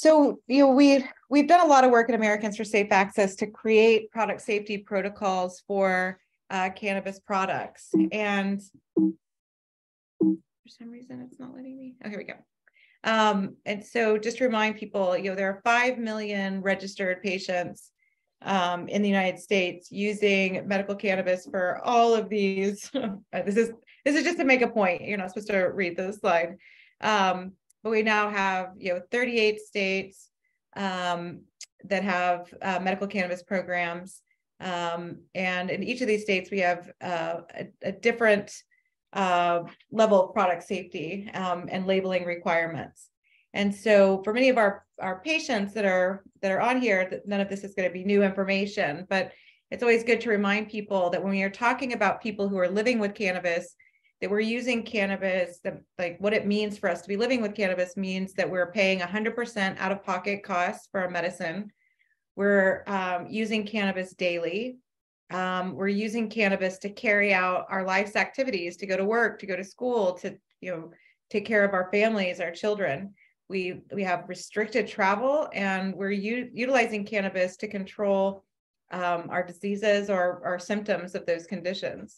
So, you know, we've done a lot of work at Americans for Safe Access to create product safety protocols for cannabis products. And for some reason, it's not letting me. Oh, here we go. And so just to remind people, you know, there are 5 million registered patients in the United States using medical cannabis for all of these. This is just to make a point. You're not supposed to read this slide. But we now have, you know, 38 states that have medical cannabis programs. And in each of these states, we have a different level of product safety and labeling requirements. And so for many of our patients that are on here, none of this is going to be new information, but it's always good to remind people that when we are talking about people who are living with cannabis, that we're using cannabis, that, like, what it means for us to be living with cannabis means that we're paying 100% out-of-pocket costs for our medicine. We're using cannabis daily. We're using cannabis to carry out our life's activities, to go to work, to go to school, to, you know, take care of our families, our children. We have restricted travel, and we're utilizing cannabis to control our diseases or our symptoms of those conditions.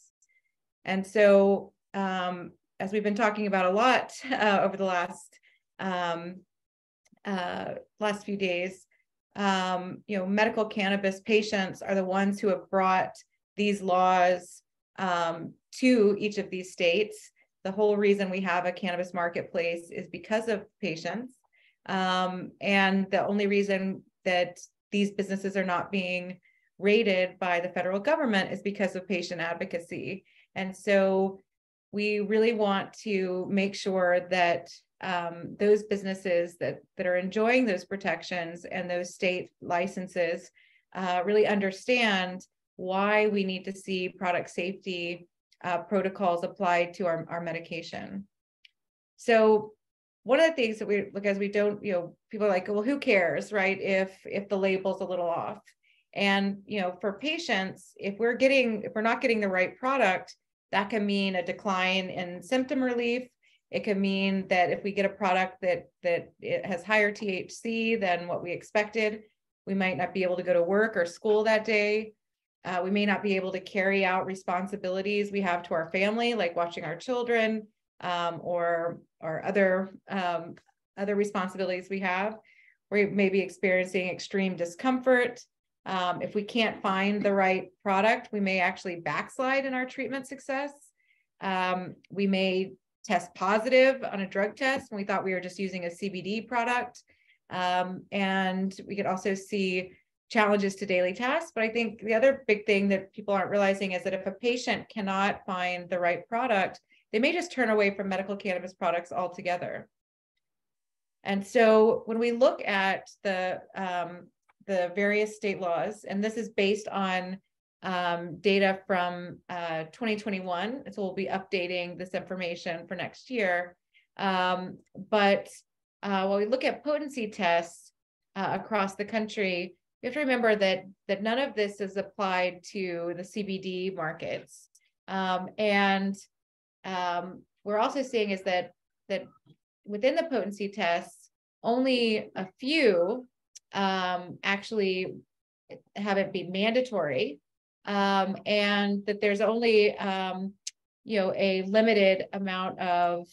And so, as we've been talking about a lot over the last few days, you know, medical cannabis patients are the ones who have brought these laws to each of these states. The whole reason we have a cannabis marketplace is because of patients. And the only reason that these businesses are not being raided by the federal government is because of patient advocacy. And so we really want to make sure that those businesses that are enjoying those protections and those state licenses really understand why we need to see product safety protocols applied to our medication. So one of the things that we look, as we don't, you know, people are like, well, who cares, right? If the label's a little off. And, you know, for patients, if we're not getting the right product, that can mean a decline in symptom relief. It can mean that if we get a product that it has higher THC than what we expected, we might not be able to go to work or school that day. We may not be able to carry out responsibilities we have to our family, like watching our children or other responsibilities we have. We may be experiencing extreme discomfort. If we can't find the right product, we may actually backslide in our treatment success. We may test positive on a drug test when we thought we were just using a CBD product. And we could also see challenges to daily tasks. But I think the other big thing that people aren't realizing is that if a patient cannot find the right product, they may just turn away from medical cannabis products altogether. And so when we look at the various state laws, and this is based on data from 2021, so we'll be updating this information for next year. But when we look at potency tests across the country, you have to remember that none of this is applied to the CBD markets. We're also seeing is that within the potency tests, only a few actually haven't been mandatory, and that there's only you know, a limited amount of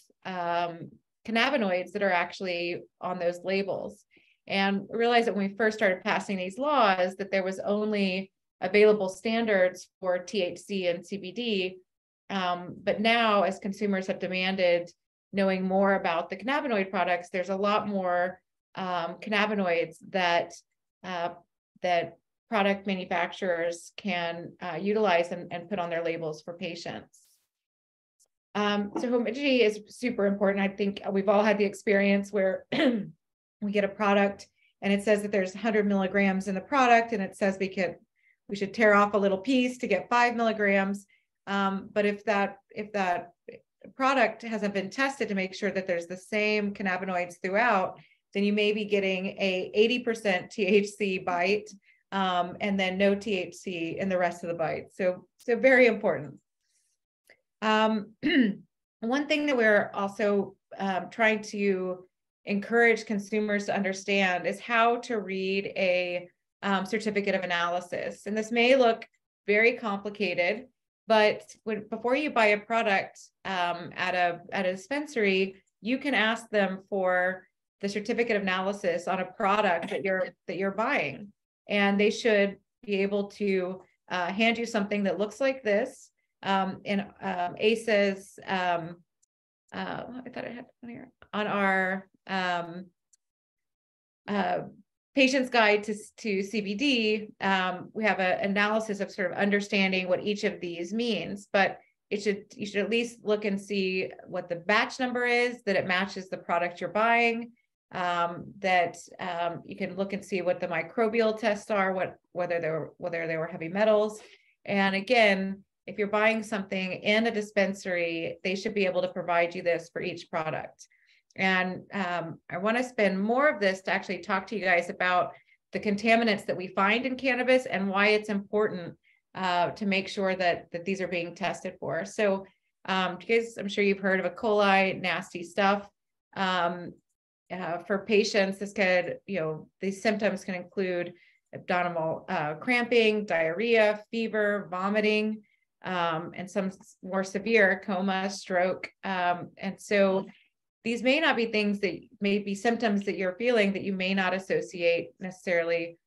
cannabinoids that are actually on those labels. And realize that when we first started passing these laws, that there was only available standards for THC and CBD. But now, as consumers have demanded knowing more about the cannabinoid products, there's a lot more cannabinoids that product manufacturers can utilize and put on their labels for patients. So homogeneity is super important. I think we've all had the experience where we get a product and it says that there's 100 milligrams in the product, and it says we should tear off a little piece to get 5 milligrams. But if that product hasn't been tested to make sure that there's the same cannabinoids throughout, then you may be getting a 80% THC bite and then no THC in the rest of the bite. So very important. One thing that we're also trying to encourage consumers to understand is how to read a certificate of analysis. And this may look very complicated, but before you buy a product at a dispensary, you can ask them for the certificate of analysis on a product that you're buying. And they should be able to hand you something that looks like this. ASA's, I thought I had one here, on our patient's guide to CBD, we have an analysis of sort of understanding what each of these means, but you should at least look and see what the batch number is, that it matches the product you're buying, you can look and see what the microbial tests are, whether they were heavy metals. And again, if you're buying something in a dispensary, they should be able to provide you this for each product. And I want to spend more of this to actually talk to you guys about the contaminants that we find in cannabis and why it's important to make sure that these are being tested for. So because I'm sure you've heard of E. coli, nasty stuff. For patients, this could, these symptoms can include abdominal cramping, diarrhea, fever, vomiting, and some more severe coma, stroke. And so these may not be things that may be symptoms that you're feeling that you may not associate necessarily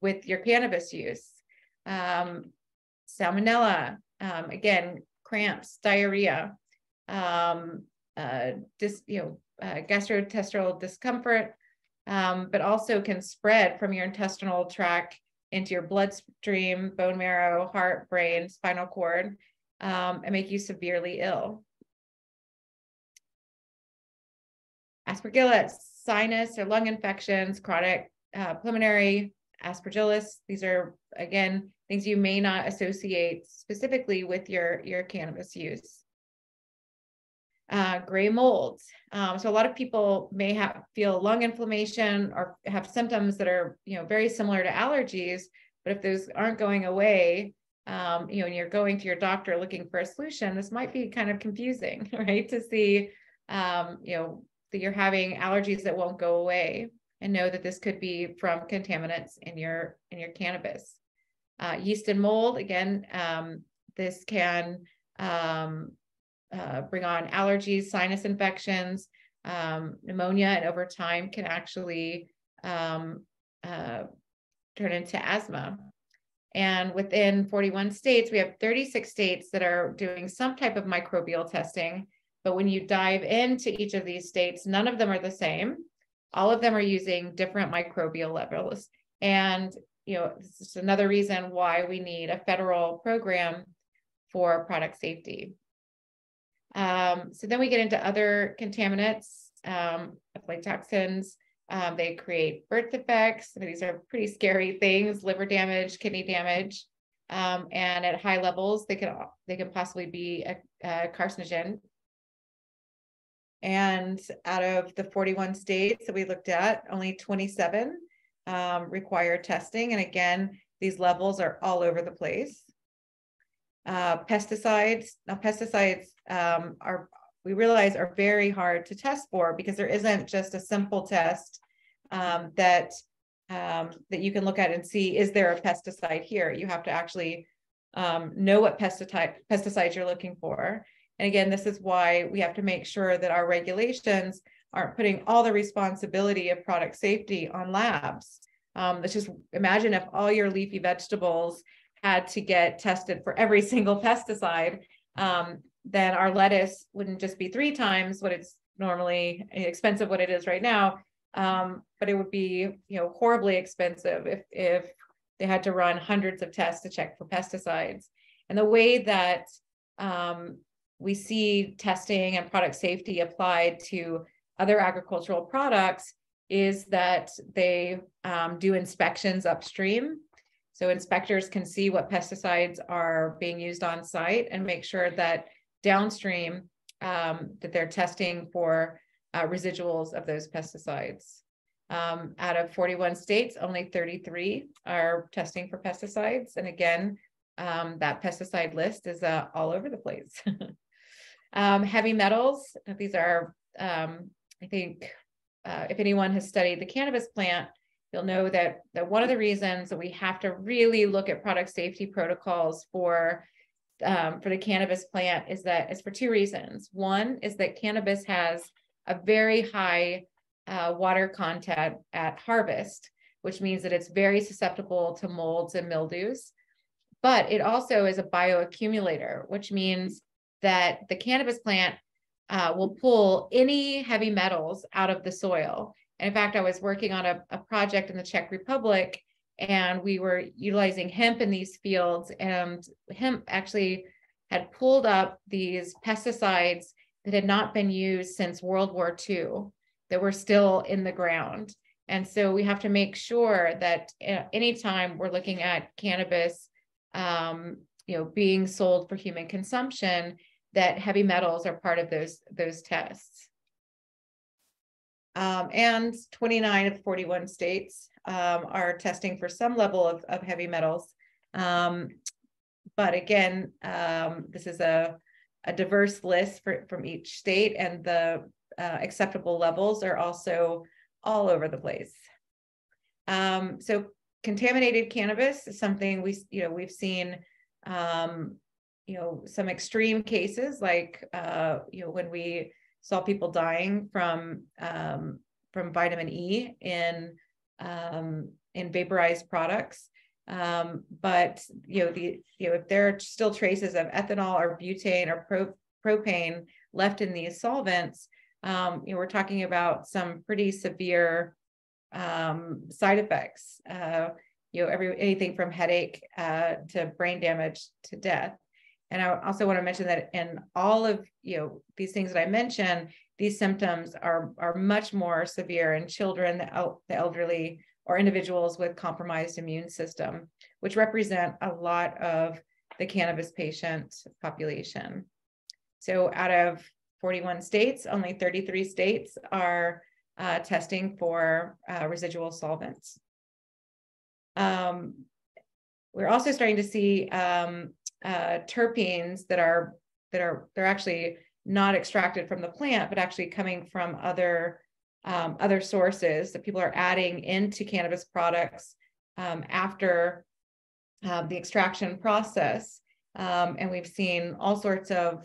with your cannabis use. Salmonella, again, cramps, diarrhea, gastrointestinal discomfort, but also can spread from your intestinal tract into your bloodstream, bone marrow, heart, brain, spinal cord, and make you severely ill. Aspergillus, sinus or lung infections, chronic pulmonary Aspergillus. These are, again, things you may not associate specifically with your cannabis use. Gray molds. So a lot of people may feel lung inflammation or have symptoms that are, very similar to allergies, but if those aren't going away, and you're going to your doctor looking for a solution, this might be kind of confusing, right? To see, that you're having allergies that won't go away, and know that this could be from contaminants in your cannabis. Yeast and mold, again, this can, bring on allergies, sinus infections, pneumonia, and over time can actually turn into asthma. And within 41 states, we have 36 states that are doing some type of microbial testing. But when you dive into each of these states, none of them are the same. All of them are using different microbial levels. And, this is another reason why we need a federal program for product safety. So then we get into other contaminants, like toxins. They create birth defects. These are pretty scary things: liver damage, kidney damage, and at high levels, they can possibly be a carcinogen. And out of the 41 states that we looked at, only 27 require testing. And again, these levels are all over the place. Pesticides. Now, pesticides we realize are very hard to test for, because there isn't just a simple test that you can look at and see, is there a pesticide here? You have to actually know what pesticides you're looking for. And again, this is why we have to make sure that our regulations aren't putting all the responsibility of product safety on labs. Let's just imagine if all your leafy vegetables had to get tested for every single pesticide, then our lettuce wouldn't just be 3 times what it's normally expensive, what it is right now, but it would be horribly expensive if they had to run hundreds of tests to check for pesticides. And the way that we see testing and product safety applied to other agricultural products is that they do inspections upstream. So inspectors can see what pesticides are being used on site and make sure that downstream that they're testing for residuals of those pesticides. Out of 41 states, only 33 are testing for pesticides. And again, that pesticide list is all over the place. Heavy metals, these are, I think, if anyone has studied the cannabis plant, you'll know that one of the reasons that we have to really look at product safety protocols for the cannabis plant is that it's for two reasons. One is that cannabis has a very high water content at harvest, which means that it's very susceptible to molds and mildews. But it also is a bioaccumulator, which means that the cannabis plant will pull any heavy metals out of the soil. And in fact, I was working on a project in the Czech Republic, and we were utilizing hemp in these fields, and hemp actually had pulled up these pesticides that had not been used since World War II that were still in the ground. And so we have to make sure that anytime we're looking at cannabis being sold for human consumption, that heavy metals are part of those tests. And 29 of 41 states are testing for some level of heavy metals. But again, this is a diverse list from each state, and the acceptable levels are also all over the place. So contaminated cannabis is something we've seen, some extreme cases, like, when we saw people dying from vitamin E in vaporized products. But if there are still traces of ethanol or butane or propane left in these solvents, we're talking about some pretty severe side effects. Anything from headache to brain damage to death. And I also want to mention that in all of these things that I mentioned, these symptoms are much more severe in children, the elderly, or individuals with compromised immune system, which represent a lot of the cannabis patient population. So out of 41 states, only 33 states are testing for residual solvents. We're also starting to see terpenes that are actually not extracted from the plant, but actually coming from other sources that people are adding into cannabis products after the extraction process. And we've seen all sorts of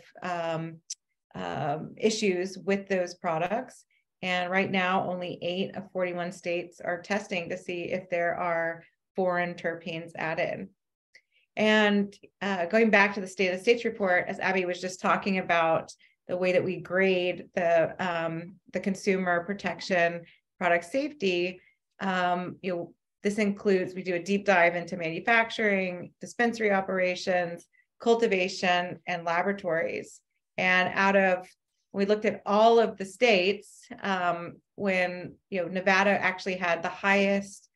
issues with those products. And right now, only 8 of 41 states are testing to see if there are foreign terpenes added. And going back to the State of the States report, as Abby was just talking about, the way that we grade the consumer protection, product safety, this includes, we do a deep dive into manufacturing, dispensary operations, cultivation, and laboratories. And we looked at all of the states, Nevada actually had the highest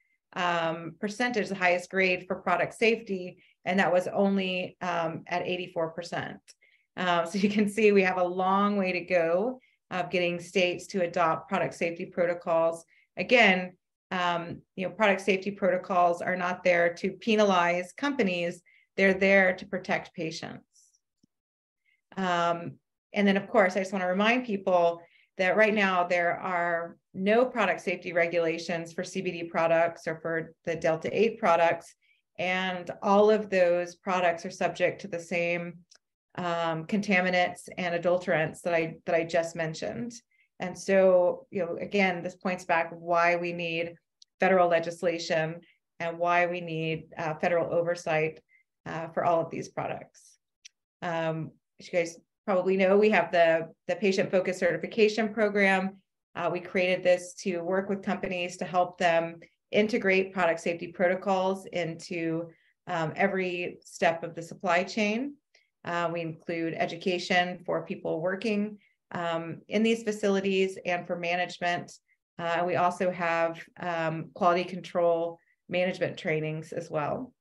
percentage, the highest grade for product safety, and that was only at 84%. So you can see we have a long way to go of getting states to adopt product safety protocols. Again, product safety protocols are not there to penalize companies. They're there to protect patients. And then, of course, I just want to remind people that right now there are no product safety regulations for CBD products or for the Delta 8 products. And all of those products are subject to the same contaminants and adulterants that I just mentioned. And so, again, this points back why we need federal legislation and why we need federal oversight for all of these products. As you guys probably know, we have the patient-focused certification program. We created this to work with companies to help them integrate product safety protocols into every step of the supply chain. We include education for people working in these facilities and for management. We also have quality control management trainings as well.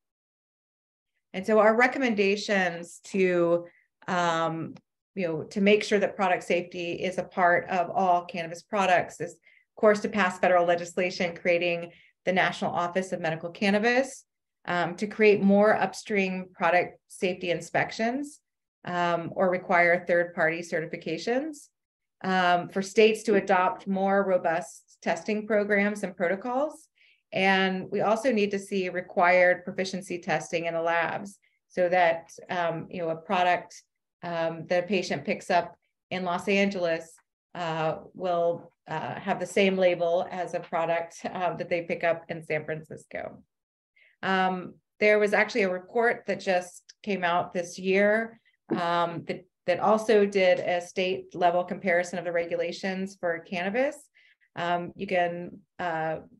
And so our recommendations to, to make sure that product safety is a part of all cannabis products is, of course, to pass federal legislation creating the National Office of Medical Cannabis, to create more upstream product safety inspections or require third-party certifications, for states to adopt more robust testing programs and protocols. And we also need to see required proficiency testing in the labs so that you know, a product that a patient picks up in Los Angeles will have the same label as a product that they pick up in San Francisco. There was actually a report that just came out this year that also did a state level comparison of the regulations for cannabis. You can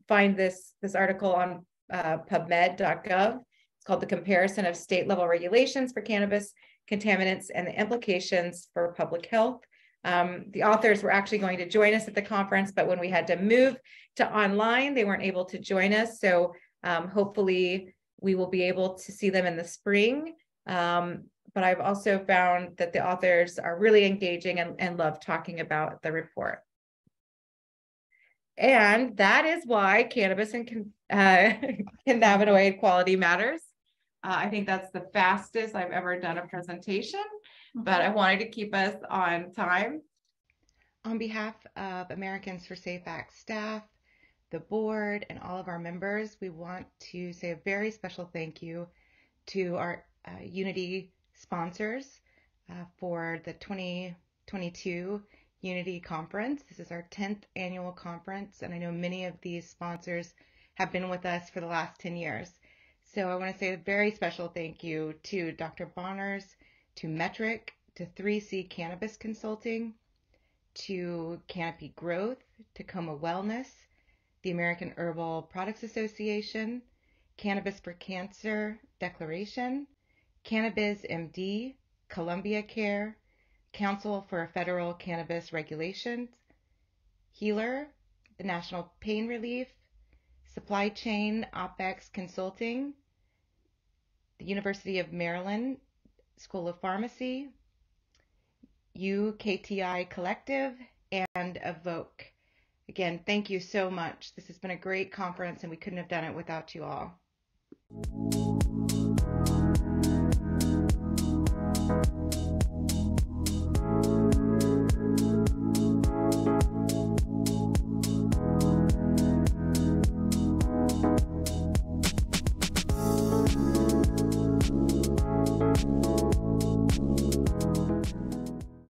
find this article on pubmed.gov. It's called "The Comparison of State Level Regulations for Cannabis Contaminants and the Implications for Public Health." The authors were actually going to join us at the conference, but when we had to move to online, they weren't able to join us. So hopefully we will be able to see them in the spring. But I've also found that the authors are really engaging and love talking about the report. And that is why cannabis and cannabinoid quality matters. I think that's the fastest I've ever done a presentation, but I wanted to keep us on time. On behalf of Americans for Safe Act staff, the board, and all of our members, we want to say a very special thank you to our Unity sponsors for the 2022 Unity Conference. This is our 10th annual conference, and I know many of these sponsors have been with us for the last 10 years. So I want to say a very special thank you to Dr. Bonners, to Metric, to 3C Cannabis Consulting, to Canopy Growth, Tacoma Wellness, the American Herbal Products Association, Cannabis for Cancer Declaration, Cannabis MD, Columbia Care, Council for Federal Cannabis Regulations, Healer, the National Pain Relief, Supply Chain OpEx Consulting, the University of Maryland School of Pharmacy, UKTI Collective, and Evoke. Again, thank you so much. This has been a great conference, and we couldn't have done it without you all.